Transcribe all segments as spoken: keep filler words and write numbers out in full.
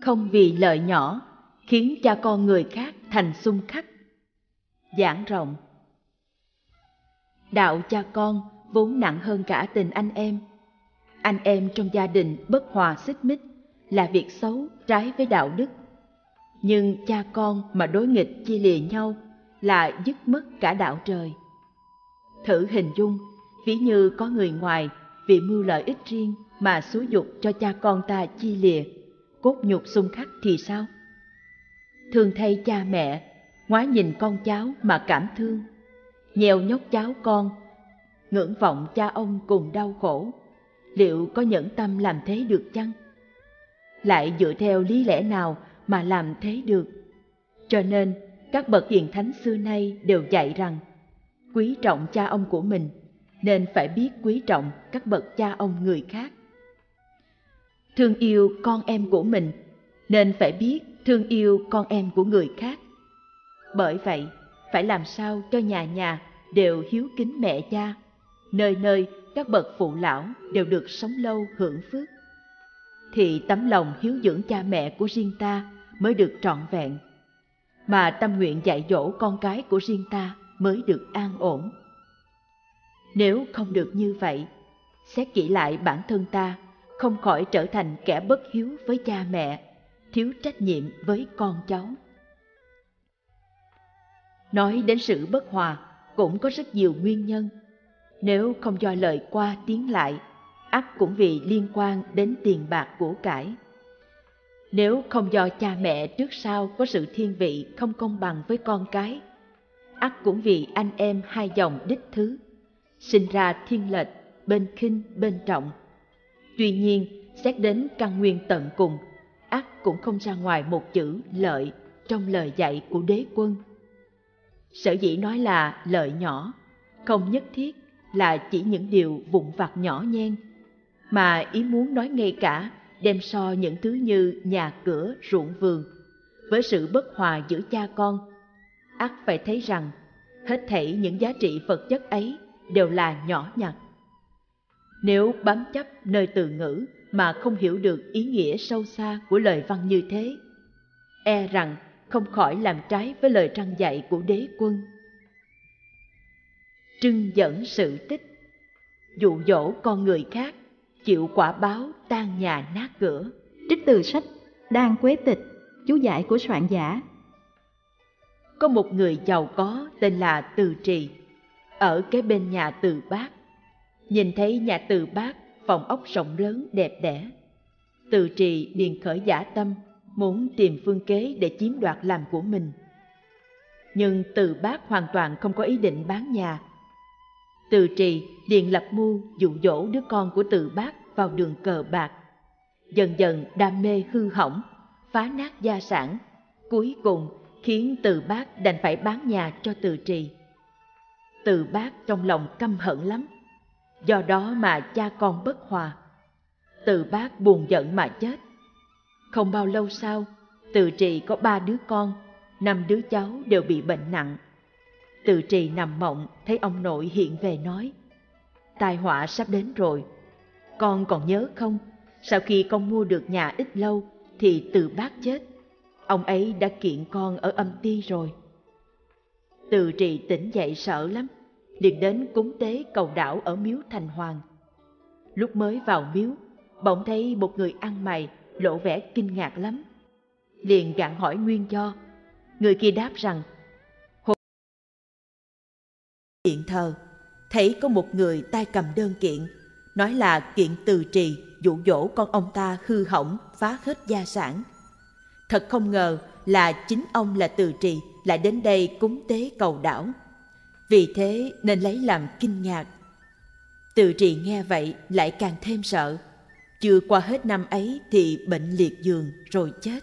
không vì lợi nhỏ khiến cha con người khác thành xung khắc. Giảng rộng. Đạo cha con vốn nặng hơn cả tình anh em. Anh em trong gia đình bất hòa xích mích là việc xấu trái với đạo đức. Nhưng cha con mà đối nghịch chia lìa nhau là dứt mất cả đạo trời. Thử hình dung, ví như có người ngoài vì mưu lợi ích riêng mà xúi giục cho cha con ta chia lìa, cốt nhục xung khắc thì sao? Thường thay cha mẹ, ngoái nhìn con cháu mà cảm thương, nhèo nhóc cháu con, ngưỡng vọng cha ông cùng đau khổ, liệu có nhẫn tâm làm thế được chăng? Lại dựa theo lý lẽ nào mà làm thế được? Cho nên, các bậc hiền thánh xưa nay đều dạy rằng quý trọng cha ông của mình, nên phải biết quý trọng các bậc cha ông người khác. Thương yêu con em của mình, nên phải biết thương yêu con em của người khác. Bởi vậy, phải làm sao cho nhà nhà đều hiếu kính mẹ cha, nơi nơi các bậc phụ lão đều được sống lâu hưởng phước, thì tấm lòng hiếu dưỡng cha mẹ của riêng ta mới được trọn vẹn, mà tâm nguyện dạy dỗ con cái của riêng ta mới được an ổn. Nếu không được như vậy, xét kỹ lại bản thân ta, không khỏi trở thành kẻ bất hiếu với cha mẹ, thiếu trách nhiệm với con cháu. Nói đến sự bất hòa cũng có rất nhiều nguyên nhân. Nếu không do lời qua tiếng lại, ắt cũng vì liên quan đến tiền bạc của cải. Nếu không do cha mẹ trước sau có sự thiên vị không công bằng với con cái, ắt cũng vì anh em hai dòng đích thứ, sinh ra thiên lệch, bên khinh bên trọng. Tuy nhiên, xét đến căn nguyên tận cùng, ắt cũng không ra ngoài một chữ lợi trong lời dạy của đế quân. Sở dĩ nói là lợi nhỏ, không nhất thiết là chỉ những điều vụn vặt nhỏ nhen, mà ý muốn nói ngay cả đem so những thứ như nhà cửa, ruộng vườn, với sự bất hòa giữa cha con, ắt phải thấy rằng hết thảy những giá trị vật chất ấy đều là nhỏ nhặt. Nếu bám chấp nơi từ ngữ mà không hiểu được ý nghĩa sâu xa của lời văn như thế, e rằng không khỏi làm trái với lời răn dạy của đế quân. Trưng dẫn sự tích, dụ dỗ con người khác, chịu quả báo tan nhà nát cửa. Trích từ sách Đan Quế Tịch, chú giải của soạn giả. Có một người giàu có tên là Từ Trì, ở kế bên nhà Từ Bác. Nhìn thấy nhà Từ Bác phòng ốc rộng lớn đẹp đẽ, Từ Trì liền khởi dã tâm muốn tìm phương kế để chiếm đoạt làm của mình. Nhưng Từ Bác hoàn toàn không có ý định bán nhà. Từ Trì liền lập mưu dụ dỗ đứa con của Từ Bác vào đường cờ bạc, dần dần đam mê hư hỏng, phá nát gia sản, cuối cùng khiến Từ Bác đành phải bán nhà cho Từ Trì. Từ Bác trong lòng căm hận lắm, do đó mà cha con bất hòa. Từ Bác buồn giận mà chết. Không bao lâu sau, Từ Trì có ba đứa con, năm đứa cháu đều bị bệnh nặng. Từ Trì nằm mộng thấy ông nội hiện về nói: tai họa sắp đến rồi, con còn nhớ không? Sau khi con mua được nhà ít lâu thì Từ Bác chết. Ông ấy đã kiện con ở âm ty rồi. Từ Trì tỉnh dậy sợ lắm, liền đến cúng tế cầu đảo ở miếu Thành Hoàng. Lúc mới vào miếu, bỗng thấy một người ăn mày lộ vẻ kinh ngạc lắm, liền gặng hỏi nguyên do. Người kia đáp rằng: điện thờ thấy có một người tay cầm đơn kiện, nói là kiện Từ Trì dụ dỗ con ông ta hư hỏng, phá hết gia sản. Thật không ngờ là chính ông là Từ Trì lại đến đây cúng tế cầu đảo, vì thế nên lấy làm kinh ngạc. Từ Trì nghe vậy lại càng thêm sợ. Chưa qua hết năm ấy thì bệnh liệt giường rồi chết.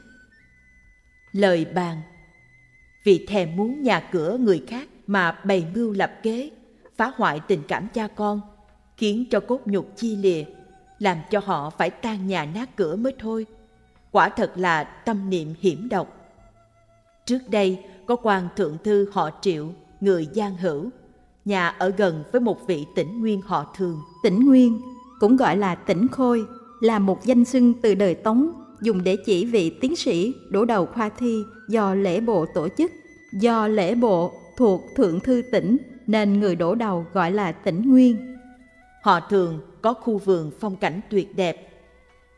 Lời bàn: vì thèm muốn nhà cửa người khác mà bày mưu lập kế, phá hoại tình cảm cha con, khiến cho cốt nhục chia lìa, làm cho họ phải tan nhà nát cửa mới thôi. Quả thật là tâm niệm hiểm độc. Trước đây có quan thượng thư họ Triệu, người Giang Hữu, nhà ở gần với một vị Tĩnh Nguyên họ Thường. Tĩnh Nguyên cũng gọi là Tĩnh Khôi, là một danh xưng từ đời Tống dùng để chỉ vị tiến sĩ đổ đầu khoa thi do lễ bộ tổ chức. Do lễ bộ thuộc Thượng Thư tỉnh nên người đổ đầu gọi là tỉnh Nguyên. Họ Thường có khu vườn phong cảnh tuyệt đẹp.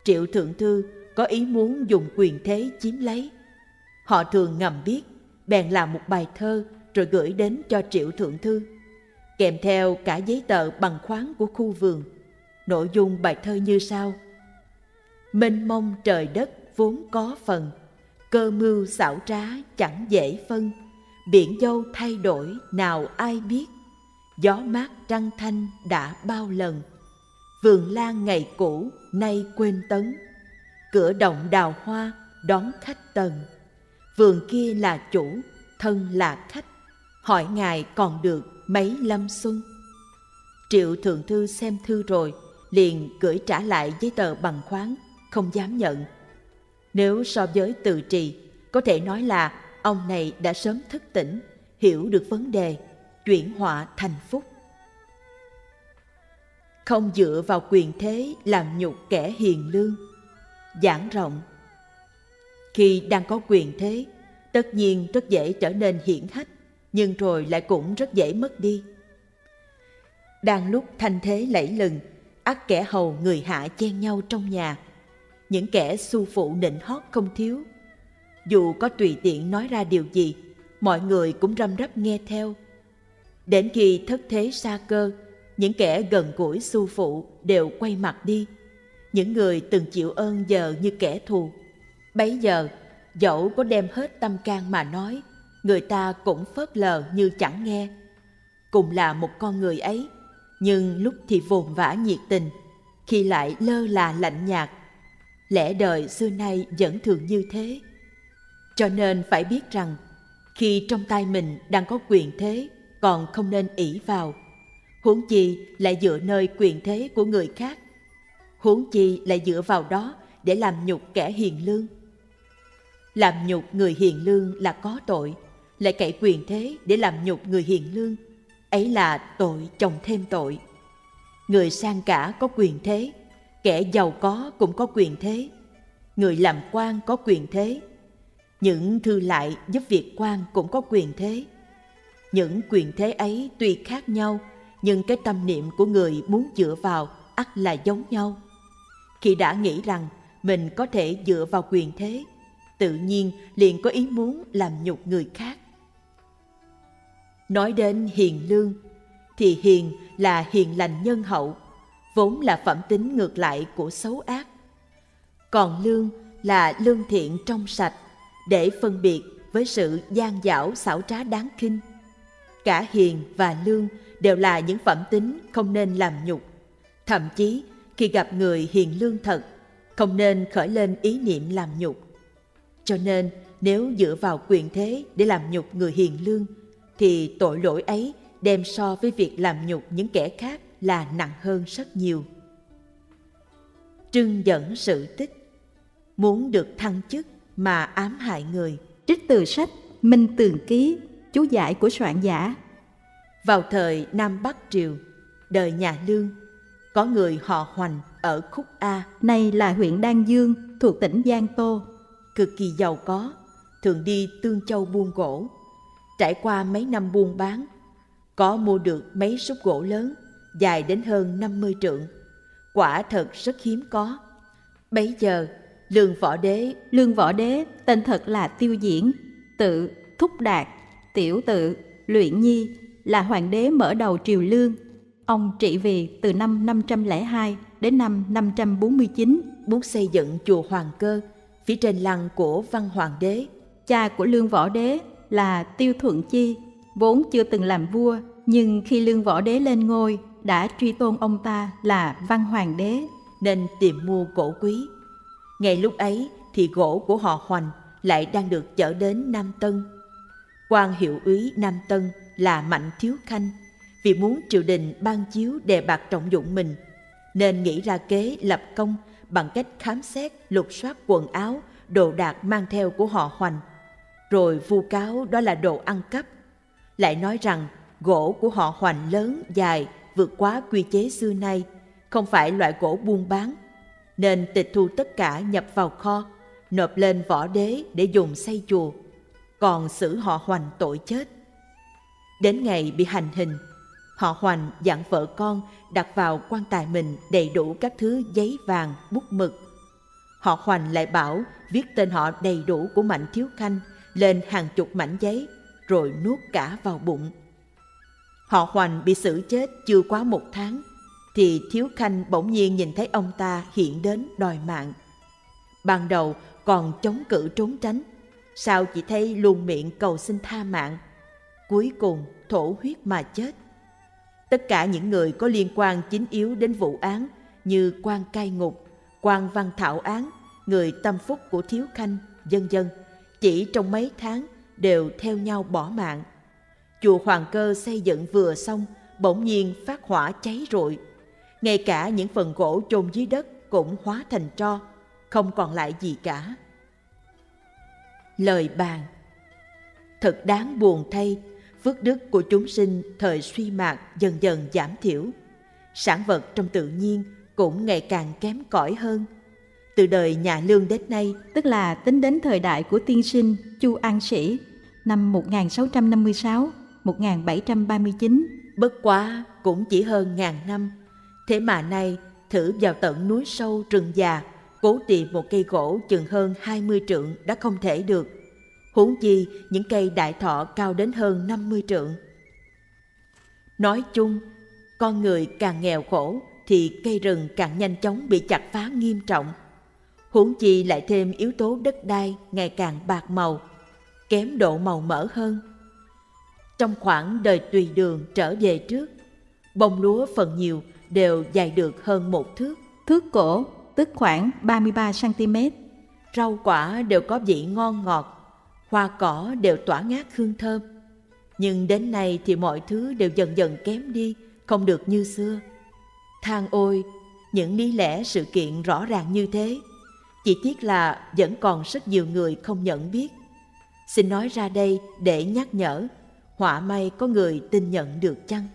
Triệu Thượng Thư có ý muốn dùng quyền thế chiếm lấy. Họ Thường ngầm biết, bèn làm một bài thơ rồi gửi đến cho Triệu Thượng Thư, kèm theo cả giấy tờ bằng khoáng của khu vườn. Nội dung bài thơ như sau: Mênh mông trời đất vốn có phần, cơ mưu xảo trá chẳng dễ phân, biển dâu thay đổi nào ai biết, gió mát trăng thanh đã bao lần. Vườn lan ngày cũ nay quên tấn, cửa động đào hoa đón khách tần. Vườn kia là chủ, thân là khách, hỏi ngài còn được mấy lâm xuân. Triệu Thượng Thư xem thư rồi liền gửi trả lại giấy tờ bằng khoáng, không dám nhận. Nếu so với Từ Trì, có thể nói là ông này đã sớm thức tỉnh, hiểu được vấn đề, chuyển họa thành phúc. Không dựa vào quyền thế làm nhục kẻ hiền lương. Giảng rộng: khi đang có quyền thế, tất nhiên rất dễ trở nên hiển hách, nhưng rồi lại cũng rất dễ mất đi. Đang lúc thanh thế lẫy lừng, ắt kẻ hầu người hạ chen nhau trong nhà. Những kẻ xu phụ nịnh hót không thiếu. Dù có tùy tiện nói ra điều gì, mọi người cũng răm rắp nghe theo. Đến khi thất thế sa cơ, những kẻ gần gũi xu phụ đều quay mặt đi. Những người từng chịu ơn giờ như kẻ thù. Bấy giờ, dẫu có đem hết tâm can mà nói, người ta cũng phớt lờ như chẳng nghe. Cùng là một con người ấy, nhưng lúc thì vồn vã nhiệt tình, khi lại lơ là lạnh nhạt. Lẽ đời xưa nay vẫn thường như thế. Cho nên phải biết rằng, khi trong tay mình đang có quyền thế, còn không nên ỷ vào. Huống chi lại dựa nơi quyền thế của người khác. Huống chi lại dựa vào đó để làm nhục kẻ hiền lương. Làm nhục người hiền lương là có tội, lại cậy quyền thế để làm nhục người hiền lương, ấy là tội chồng thêm tội. Người sang cả có quyền thế, kẻ giàu có cũng có quyền thế, người làm quan có quyền thế, những thư lại giúp việc quan cũng có quyền thế. Những quyền thế ấy tuy khác nhau, nhưng cái tâm niệm của người muốn dựa vào ắt là giống nhau. Khi đã nghĩ rằng mình có thể dựa vào quyền thế, tự nhiên liền có ý muốn làm nhục người khác. Nói đến hiền lương, thì hiền là hiền lành nhân hậu, vốn là phẩm tính ngược lại của xấu ác. Còn lương là lương thiện trong sạch, để phân biệt với sự gian dảo xảo trá đáng khinh. Cả hiền và lương đều là những phẩm tính không nên làm nhục. Thậm chí khi gặp người hiền lương thật, không nên khởi lên ý niệm làm nhục. Cho nên nếu dựa vào quyền thế để làm nhục người hiền lương, thì tội lỗi ấy đem so với việc làm nhục những kẻ khác là nặng hơn rất nhiều. Trưng dẫn sự tích: muốn được thăng chức mà ám hại người. Trích từ sách Minh Tường Ký, chú giải của soạn giả. Vào thời Nam Bắc Triều, đời nhà Lương, có người họ Hoành ở Khúc A, nay là huyện Đan Dương thuộc tỉnh Giang Tô, cực kỳ giàu có, thường đi Tương Châu buôn gỗ. Trải qua mấy năm buôn bán, có mua được mấy súp gỗ lớn, dài đến hơn năm mươi trượng, quả thật rất hiếm có. Bấy giờ, Lương Võ Đế, Lương Võ Đế tên thật là Tiêu Diễn, tự Thúc Đạt, tiểu tự Luyện Nhi, là hoàng đế mở đầu triều Lương. Ông trị vì từ năm năm trăm lẻ hai đến năm năm trăm bốn mươi chín, muốn xây dựng chùa Hoàng Cơ phía trên lăng của Văn Hoàng Đế. Cha của Lương Võ Đế là Tiêu Thuận Chi, vốn chưa từng làm vua, nhưng khi Lương Võ Đế lên ngôi đã truy tôn ông ta là Văn Hoàng Đế, nên tìm mua gỗ quý. Ngay lúc ấy thì gỗ của họ Hoành lại đang được chở đến Nam Tân. Quan hiệu úy Nam Tân là Mạnh Thiếu Khanh, vì muốn triều đình ban chiếu đề bạt trọng dụng mình, nên nghĩ ra kế lập công bằng cách khám xét lục soát quần áo, đồ đạc mang theo của họ Hoành, rồi vu cáo đó là đồ ăn cắp. Lại nói rằng gỗ của họ Hoành lớn, dài, vượt quá quy chế xưa nay, không phải loại gỗ buôn bán, nên tịch thu tất cả nhập vào kho, nộp lên võ đế để dùng xây chùa, còn xử họ Hoành tội chết. Đến ngày bị hành hình, họ Hoành dặn vợ con đặt vào quan tài mình đầy đủ các thứ giấy vàng, bút mực. Họ Hoành lại bảo viết tên họ đầy đủ của Mạnh Thiếu Khanh lên hàng chục mảnh giấy, rồi nuốt cả vào bụng. Họ Hoành bị xử chết chưa quá một tháng, thì Thiếu Khanh bỗng nhiên nhìn thấy ông ta hiện đến đòi mạng. Ban đầu còn chống cự trốn tránh, sau chỉ thấy luôn miệng cầu xin tha mạng, cuối cùng thổ huyết mà chết. Tất cả những người có liên quan chính yếu đến vụ án như quan cai ngục, quan văn thảo án, người tâm phúc của Thiếu Khanh, vân vân, chỉ trong mấy tháng đều theo nhau bỏ mạng. Chùa Hoàng Cơ xây dựng vừa xong bỗng nhiên phát hỏa cháy rụi, ngay cả những phần gỗ chôn dưới đất cũng hóa thành tro, không còn lại gì cả. Lời bàn. Thật đáng buồn thay, phước đức của chúng sinh thời suy mạt dần dần giảm thiểu, sản vật trong tự nhiên cũng ngày càng kém cỏi hơn. Từ đời nhà Lương đến nay, tức là tính đến thời đại của tiên sinh Chu An Sĩ, năm một nghìn sáu trăm năm mươi sáu đến một nghìn bảy trăm ba mươi chín, bất quá cũng chỉ hơn ngàn năm. Thế mà nay, thử vào tận núi sâu rừng già, cố tìm một cây gỗ chừng hơn hai mươi trượng đã không thể được, huống chi những cây đại thọ cao đến hơn năm mươi trượng. Nói chung, con người càng nghèo khổ thì cây rừng càng nhanh chóng bị chặt phá nghiêm trọng. Huống chi lại thêm yếu tố đất đai ngày càng bạc màu, kém độ màu mỡ hơn. Trong khoảng đời Tùy Đường trở về trước, bông lúa phần nhiều đều dài được hơn một thước, thước cổ tức khoảng ba mươi ba xăng-ti-mét. Rau quả đều có vị ngon ngọt, hoa cỏ đều tỏa ngát hương thơm. Nhưng đến nay thì mọi thứ đều dần dần kém đi, không được như xưa. Than ôi, những lý lẽ sự kiện rõ ràng như thế, chỉ tiếc là vẫn còn rất nhiều người không nhận biết. Xin nói ra đây để nhắc nhở, họa may có người tin nhận được chăng?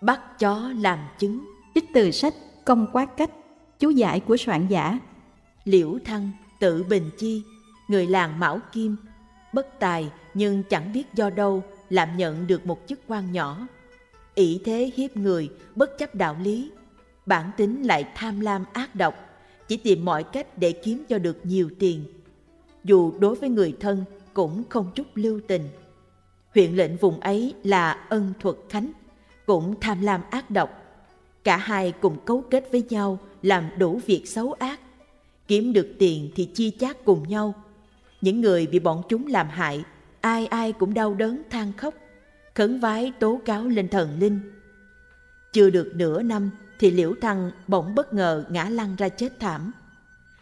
Bắt chó làm chứng. Trích từ sách Công Quát Cách, chú giải của soạn giả. Liễu Thăng, tự Bình Chi, người làng Mão Kim, bất tài nhưng chẳng biết do đâu làm nhận được một chức quan nhỏ, ỷ thế hiếp người, bất chấp đạo lý, bản tính lại tham lam ác độc, chỉ tìm mọi cách để kiếm cho được nhiều tiền, dù đối với người thân cũng không chút lưu tình. Huyện lệnh vùng ấy là Ân Thuật Khánh cũng tham lam ác độc, cả hai cùng cấu kết với nhau làm đủ việc xấu ác, kiếm được tiền thì chia chác cùng nhau. Những người bị bọn chúng làm hại, ai ai cũng đau đớn than khóc, khấn vái tố cáo lên thần linh. Chưa được nửa năm thì Liễu Thăng bỗng bất ngờ ngã lăn ra chết thảm.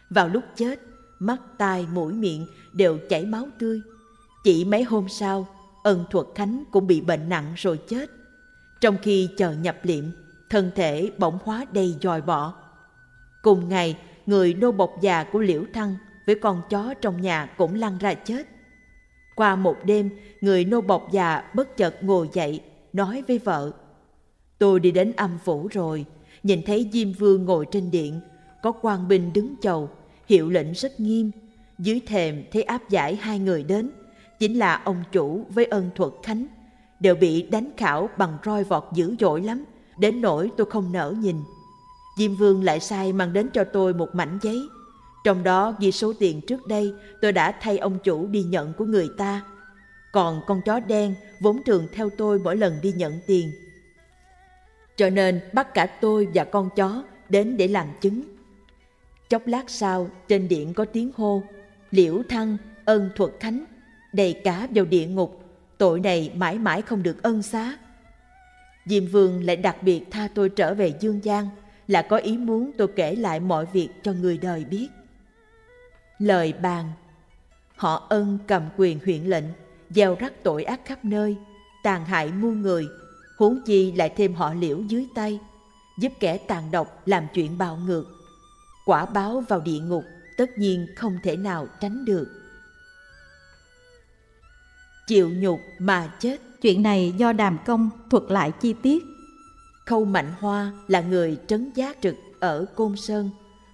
Vào lúc chết, mắt, tai, mũi, miệng đều chảy máu tươi. Chỉ mấy hôm sau, Ân Thuật Khánh cũng bị bệnh nặng rồi chết. Trong khi chờ nhập liệm, thân thể bỗng hóa đầy dòi bọ. Cùng ngày, người nô bộc già của Liễu Thăng với con chó trong nhà cũng lăn ra chết. Qua một đêm, người nô bộc già bất chợt ngồi dậy, nói với vợ: "Tôi đi đến âm phủ rồi, nhìn thấy Diêm Vương ngồi trên điện, có quan binh đứng chầu, hiệu lệnh rất nghiêm. Dưới thềm thấy áp giải hai người đến, chính là ông chủ với Ân Thuật Khánh, đều bị đánh khảo bằng roi vọt dữ dội lắm, đến nỗi tôi không nỡ nhìn. Diêm Vương lại sai mang đến cho tôi một mảnh giấy, trong đó ghi số tiền trước đây tôi đã thay ông chủ đi nhận của người ta. Còn con chó đen vốn thường theo tôi mỗi lần đi nhận tiền, cho nên bắt cả tôi và con chó đến để làm chứng." Chốc lát sau, trên điện có tiếng hô: "Liễu Thăng, Ân Thuật Khánh, đầy cả vào địa ngục, tội này mãi mãi không được ân xá." Diêm Vương lại đặc biệt tha tôi trở về dương gian, là có ý muốn tôi kể lại mọi việc cho người đời biết. Lời bàn. Họ Ân cầm quyền huyện lệnh, gieo rắc tội ác khắp nơi, tàn hại muôn người, huống chi lại thêm họ Liễu dưới tay, giúp kẻ tàn độc làm chuyện bạo ngược. Quả báo vào địa ngục tất nhiên không thể nào tránh được. Chịu nhục mà chết. Chuyện này do Đàm Công thuật lại chi tiết. Khâu Mạnh Hoa là người trấn giá trực ở Côn Sơn,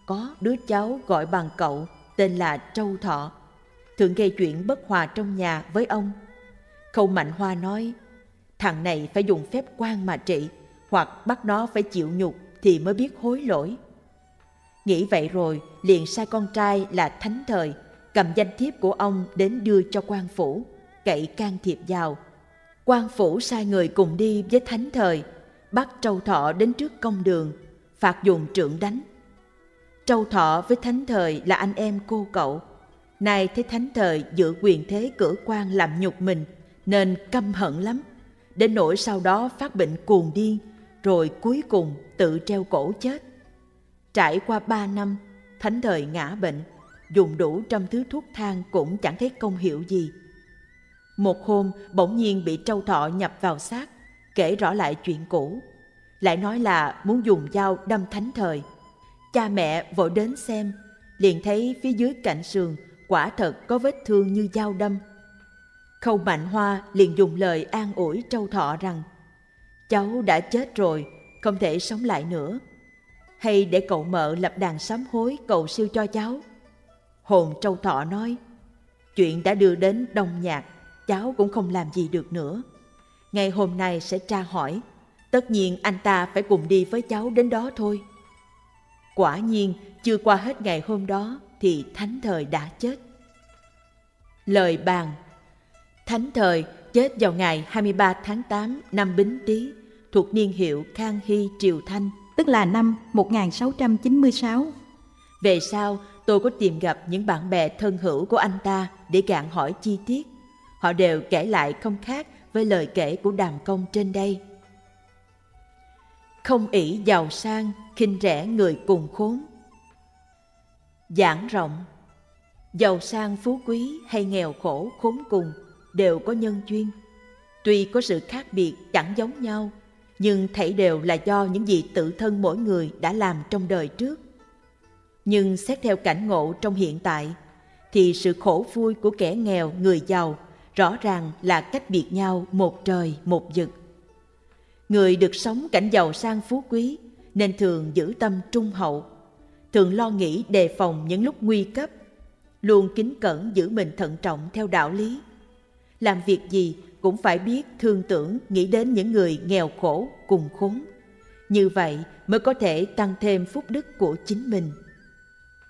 có đứa cháu gọi bằng cậu tên là Trâu Thọ, thường gây chuyện bất hòa trong nhà với ông. Khâu Mạnh Hoa nói, thằng này phải dùng phép quan mà trị, hoặc bắt nó phải chịu nhục thì mới biết hối lỗi. Nghĩ vậy rồi liền sai con trai là Thánh Thời cầm danh thiếp của ông đến đưa cho quan phủ, cậy can thiệp vào. Quan phủ sai người cùng đi với Thánh Thời, bắt Trâu Thọ đến trước công đường, phạt dùng trượng đánh. Trâu Thọ với Thánh Thời là anh em cô cậu, nay thấy Thánh Thời giữ quyền thế cửa quan làm nhục mình nên căm hận lắm, đến nỗi sau đó phát bệnh cuồng điên, rồi cuối cùng tự treo cổ chết. Trải qua ba năm, Thánh Thời ngã bệnh, dùng đủ trăm thứ thuốc thang cũng chẳng thấy công hiệu gì. Một hôm bỗng nhiên bị Trâu Thọ nhập vào xác, kể rõ lại chuyện cũ, lại nói là muốn dùng dao đâm Thánh Thời. Cha mẹ vội đến xem, liền thấy phía dưới cạnh sườn quả thật có vết thương như dao đâm. Khâu Mạnh Hoa liền dùng lời an ủi Trâu Thọ rằng, cháu đã chết rồi, không thể sống lại nữa, hay để cậu mợ lập đàn sám hối cầu siêu cho cháu. Hồn Trâu Thọ nói, chuyện đã đưa đến Đông Nhạc, cháu cũng không làm gì được nữa. Ngày hôm nay sẽ tra hỏi, tất nhiên anh ta phải cùng đi với cháu đến đó thôi. Quả nhiên, chưa qua hết ngày hôm đó thì Thánh Thời đã chết. Lời bàn. Thánh Thời chết vào ngày hai mươi ba tháng tám năm Bính Tý, thuộc niên hiệu Khang Hy Triều Thanh, tức là năm một nghìn sáu trăm chín mươi sáu. Về sau, tôi có tìm gặp những bạn bè thân hữu của anh ta để gạn hỏi chi tiết. Họ đều kể lại không khác với lời kể của Đàm Công trên đây. Không ỷ giàu sang, khinh rẻ người cùng khốn. Giảng rộng. Giàu sang phú quý hay nghèo khổ khốn cùng đều có nhân duyên. Tuy có sự khác biệt chẳng giống nhau, nhưng thảy đều là do những gì tự thân mỗi người đã làm trong đời trước. Nhưng xét theo cảnh ngộ trong hiện tại, thì sự khổ vui của kẻ nghèo người giàu rõ ràng là cách biệt nhau một trời một vực. Người được sống cảnh giàu sang phú quý nên thường giữ tâm trung hậu, thường lo nghĩ đề phòng những lúc nguy cấp, luôn kính cẩn giữ mình thận trọng theo đạo lý. Làm việc gì cũng phải biết thương tưởng nghĩ đến những người nghèo khổ cùng khốn, như vậy mới có thể tăng thêm phúc đức của chính mình.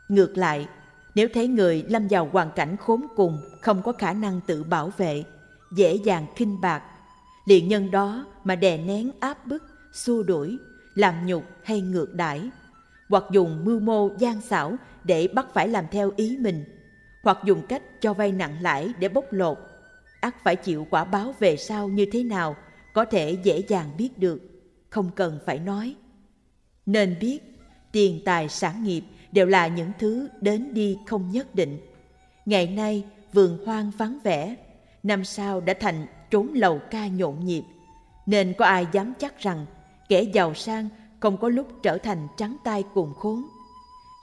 Ngược lại, nếu thấy người lâm vào hoàn cảnh khốn cùng, không có khả năng tự bảo vệ, dễ dàng khinh bạc, liền nhân đó mà đè nén áp bức, xua đuổi, làm nhục hay ngược đãi, hoặc dùng mưu mô gian xảo để bắt phải làm theo ý mình, hoặc dùng cách cho vay nặng lãi để bóc lột, ắt phải chịu quả báo về sau như thế nào có thể dễ dàng biết được, không cần phải nói. Nên biết, tiền tài sản nghiệp đều là những thứ đến đi không nhất định. Ngày nay vườn hoang vắng vẻ, năm sau đã thành trốn lầu ca nhộn nhịp, nên có ai dám chắc rằng kẻ giàu sang không có lúc trở thành trắng tay cùng khốn.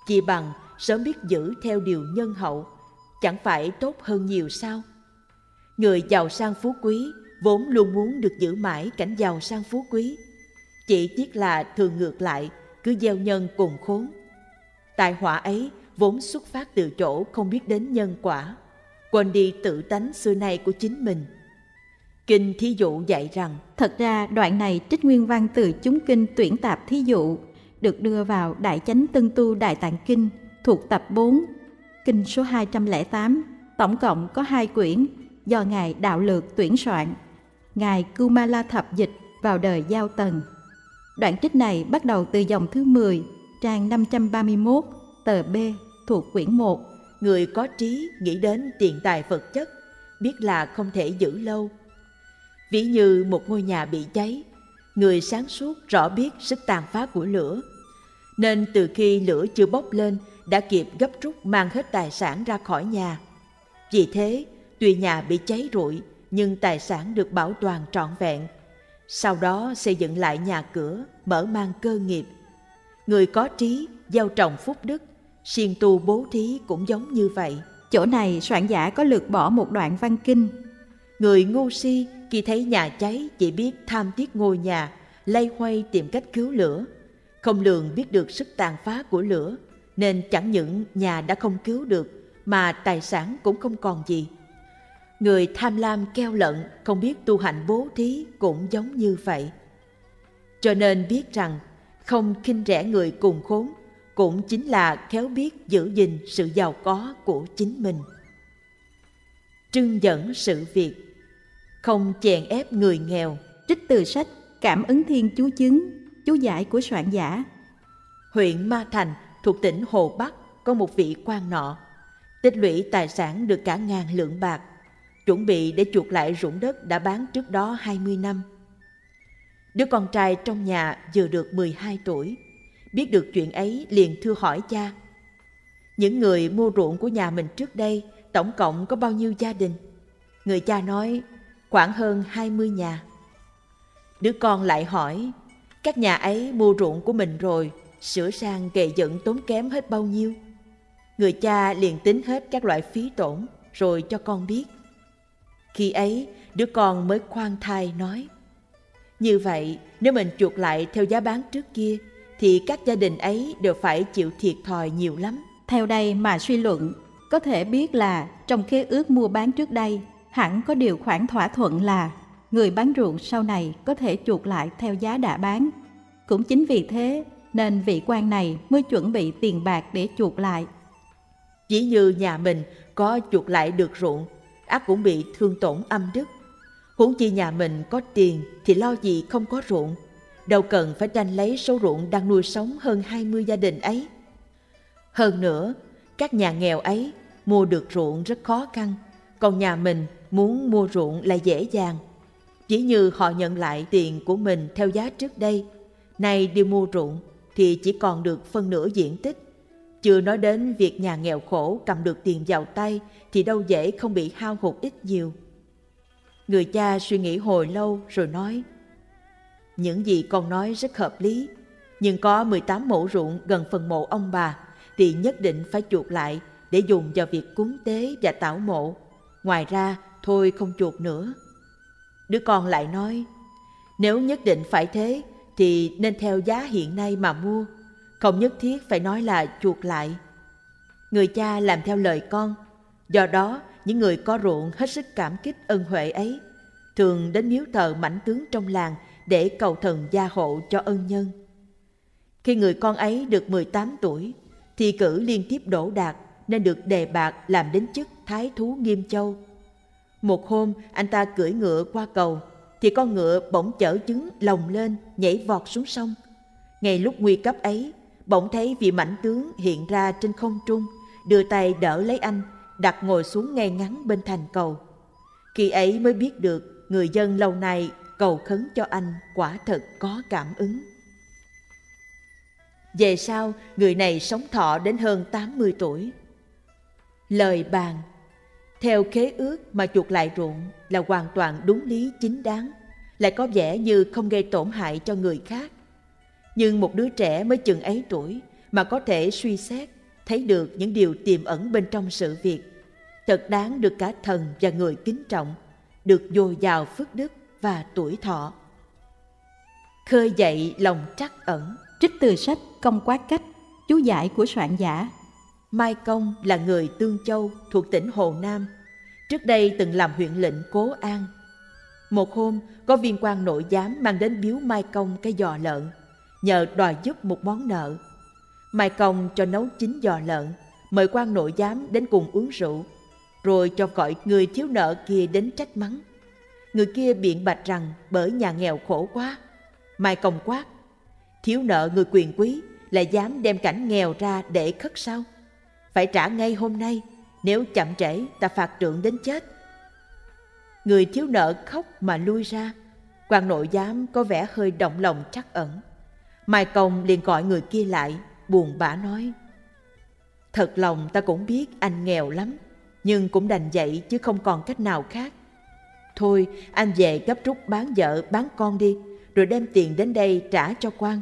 Chỉ bằng sớm biết giữ theo điều nhân hậu, chẳng phải tốt hơn nhiều sao? Người giàu sang phú quý vốn luôn muốn được giữ mãi cảnh giàu sang phú quý, chỉ tiếc là thường ngược lại, cứ gieo nhân cùng khốn. Tài họa ấy vốn xuất phát từ chỗ không biết đến nhân quả, quên đi tự tánh xưa nay của chính mình. Kinh Thí Dụ dạy rằng, thật ra đoạn này trích nguyên văn từ chúng kinh tuyển tạp Thí Dụ, được đưa vào Đại Chánh Tân Tu Đại Tạng Kinh, thuộc tập bốn, kinh số hai trăm lẻ tám, tổng cộng có hai quyển, do Ngài Đạo Lược tuyển soạn. Ngài Cưu Ma La Thập dịch vào đời Giao Tần. Đoạn trích này bắt đầu từ dòng thứ mười, trang năm trăm ba mươi mốt, tờ B, thuộc quyển một. Người có trí nghĩ đến tiền tài vật chất, biết là không thể giữ lâu. Ví như một ngôi nhà bị cháy, người sáng suốt rõ biết sức tàn phá của lửa, nên từ khi lửa chưa bốc lên đã kịp gấp rút mang hết tài sản ra khỏi nhà. Vì thế, tuy nhà bị cháy rụi nhưng tài sản được bảo toàn trọn vẹn. Sau đó xây dựng lại nhà cửa, mở mang cơ nghiệp. Người có trí gieo trồng phúc đức, siêng tu bố thí cũng giống như vậy. Chỗ này soạn giả có lược bỏ một đoạn văn kinh. Người ngu si khi thấy nhà cháy chỉ biết tham tiếc ngôi nhà, loay hoay tìm cách cứu lửa, không lường biết được sức tàn phá của lửa, nên chẳng những nhà đã không cứu được mà tài sản cũng không còn gì. Người tham lam keo lận không biết tu hành bố thí cũng giống như vậy. Cho nên biết rằng không khinh rẻ người cùng khốn cũng chính là khéo biết giữ gìn sự giàu có của chính mình. Trưng dẫn sự việc, không chèn ép người nghèo. Trích từ sách Cảm ứng Thiên Chú Chứng, chú giải của soạn giả. Huyện Ma Thành thuộc tỉnh Hồ Bắc có một vị quan nọ, tích lũy tài sản được cả ngàn lượng bạc, chuẩn bị để chuộc lại ruộng đất đã bán trước đó hai mươi năm. Đứa con trai trong nhà vừa được mười hai tuổi, biết được chuyện ấy liền thưa hỏi cha. Những người mua ruộng của nhà mình trước đây tổng cộng có bao nhiêu gia đình? Người cha nói khoảng hơn hai mươi nhà. Đứa con lại hỏi, các nhà ấy mua ruộng của mình rồi, sửa sang gầy dựng tốn kém hết bao nhiêu? Người cha liền tính hết các loại phí tổn rồi cho con biết. Khi ấy, đứa con mới khoan thai nói, như vậy nếu mình chuộc lại theo giá bán trước kia thì các gia đình ấy đều phải chịu thiệt thòi nhiều lắm. Theo đây mà suy luận, có thể biết là trong khế ước mua bán trước đây hẳn có điều khoản thỏa thuận là người bán ruộng sau này có thể chuộc lại theo giá đã bán. Cũng chính vì thế nên vị quan này mới chuẩn bị tiền bạc để chuộc lại. Chỉ như nhà mình có chuộc lại được ruộng, ắt cũng bị thương tổn âm đức. Huống chi nhà mình có tiền thì lo gì không có ruộng, đâu cần phải tranh lấy số ruộng đang nuôi sống hơn hai mươi gia đình ấy. Hơn nữa, các nhà nghèo ấy mua được ruộng rất khó khăn, còn nhà mình muốn mua ruộng là dễ dàng. Chỉ như họ nhận lại tiền của mình theo giá trước đây, nay đi mua ruộng thì chỉ còn được phân nửa diện tích. Chưa nói đến việc nhà nghèo khổ cầm được tiền vào tay thì đâu dễ không bị hao hụt ít nhiều. Người cha suy nghĩ hồi lâu rồi nói, những gì con nói rất hợp lý, nhưng có mười tám mẫu ruộng gần phần mộ ông bà thì nhất định phải chuộc lại để dùng vào việc cúng tế và tảo mộ. Ngoài ra, thôi không chuộc nữa. Đứa con lại nói, nếu nhất định phải thế thì nên theo giá hiện nay mà mua, không nhất thiết phải nói là chuộc lại. Người cha làm theo lời con, do đó những người có ruộng hết sức cảm kích ân huệ ấy, thường đến miếu thờ mãnh tướng trong làng để cầu thần gia hộ cho ân nhân. Khi người con ấy được mười tám tuổi, thi cử liên tiếp đỗ đạt nên được đề bạt làm đến chức Thái Thú Nghiêm Châu. Một hôm, anh ta cưỡi ngựa qua cầu, thì con ngựa bỗng chở trứng lồng lên, nhảy vọt xuống sông. Ngay lúc nguy cấp ấy, bỗng thấy vị mãnh tướng hiện ra trên không trung, đưa tay đỡ lấy anh, đặt ngồi xuống ngay ngắn bên thành cầu. Khi ấy mới biết được người dân lâu nay cầu khấn cho anh quả thật có cảm ứng. Về sau, người này sống thọ đến hơn tám mươi tuổi. Lời bàn, theo khế ước mà chuộc lại ruộng là hoàn toàn đúng lý chính đáng, lại có vẻ như không gây tổn hại cho người khác. Nhưng một đứa trẻ mới chừng ấy tuổi mà có thể suy xét, thấy được những điều tiềm ẩn bên trong sự việc, thật đáng được cả thần và người kính trọng, được dồi dào phước đức và tuổi thọ. Khơi dậy lòng trắc ẩn. Trích từ sách Công Quát Cách, chú giải của soạn giả. Mai Công là người Tương Châu thuộc tỉnh Hồ Nam, trước đây từng làm huyện lệnh Cố An. Một hôm, có viên quan nội giám mang đến biếu Mai Công cái giò lợn, nhờ đòi giúp một món nợ. Mai Công cho nấu chín giò lợn, mời quan nội giám đến cùng uống rượu, rồi cho gọi người thiếu nợ kia đến trách mắng. Người kia biện bạch rằng bởi nhà nghèo khổ quá. Mai Công quát, thiếu nợ người quyền quý lại dám đem cảnh nghèo ra để khất sao? Phải trả ngay hôm nay, nếu chậm trễ ta phạt trượng đến chết. Người thiếu nợ khóc mà lui ra. Quan nội giám có vẻ hơi động lòng trắc ẩn. Mai Công liền gọi người kia lại, buồn bã nói, thật lòng ta cũng biết anh nghèo lắm, nhưng cũng đành vậy chứ không còn cách nào khác. Thôi anh về gấp rút bán vợ bán con đi, rồi đem tiền đến đây trả cho quan.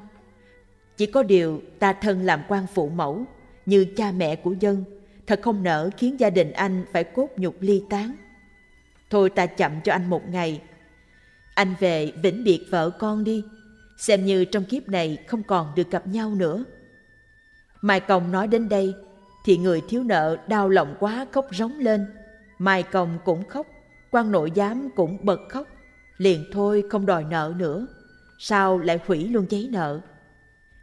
Chỉ có điều ta thân làm quan phụ mẫu, như cha mẹ của dân, thật không nỡ khiến gia đình anh phải cốt nhục ly tán. Thôi ta chậm cho anh một ngày. Anh về vĩnh biệt vợ con đi, xem như trong kiếp này không còn được gặp nhau nữa. Mai Công nói đến đây thì người thiếu nợ đau lòng quá khóc rống lên. Mai Công cũng khóc, quan nội giám cũng bật khóc, liền thôi không đòi nợ nữa. Sao lại hủy luôn giấy nợ?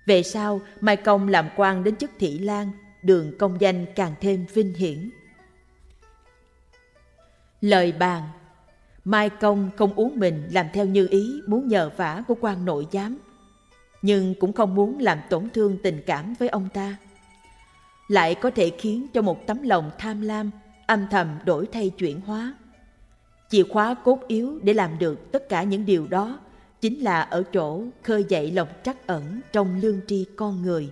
Về sau Mai Công làm quan đến chức thị lang, đường công danh càng thêm vinh hiển. Lời bàn. Mai Công không uống mình làm theo như ý muốn nhờ vả của quan nội giám, nhưng cũng không muốn làm tổn thương tình cảm với ông ta, lại có thể khiến cho một tấm lòng tham lam âm thầm đổi thay chuyển hóa. Chìa khóa cốt yếu để làm được tất cả những điều đó chính là ở chỗ khơi dậy lòng trắc ẩn trong lương tri con người.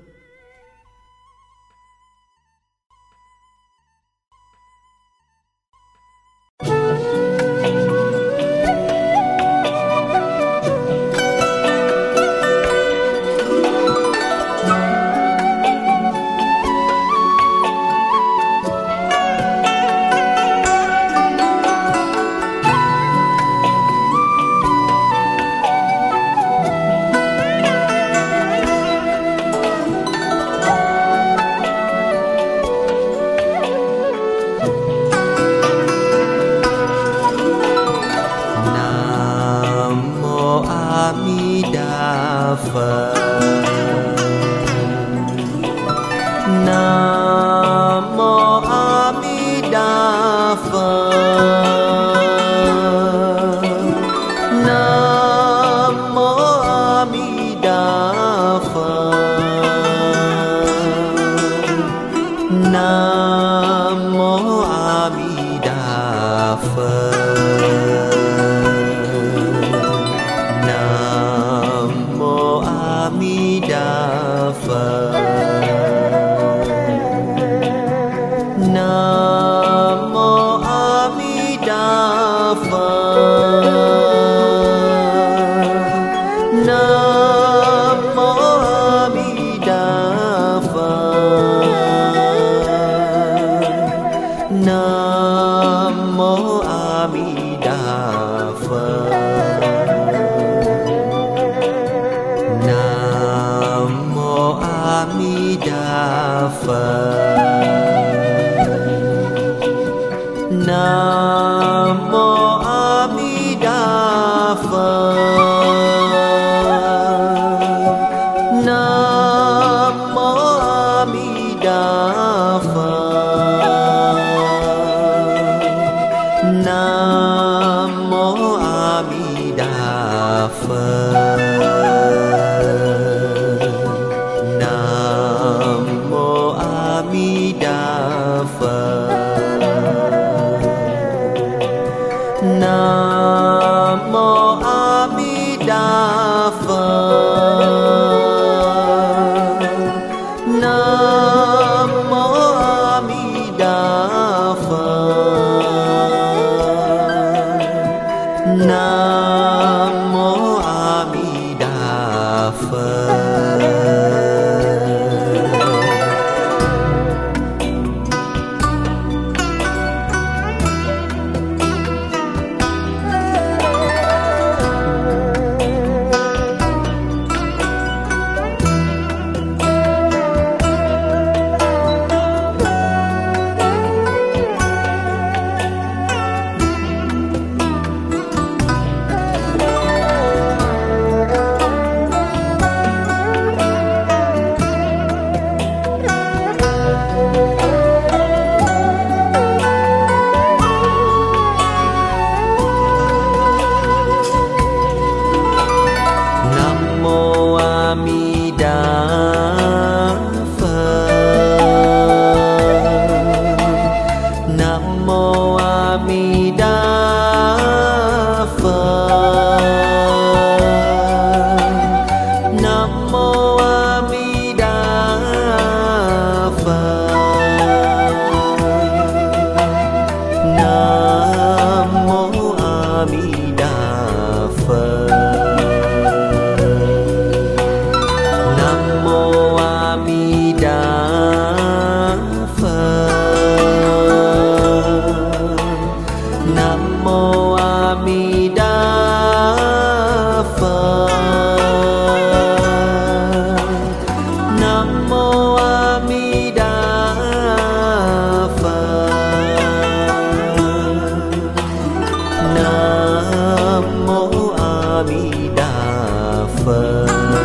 Nam mô A A Di Đà Phật.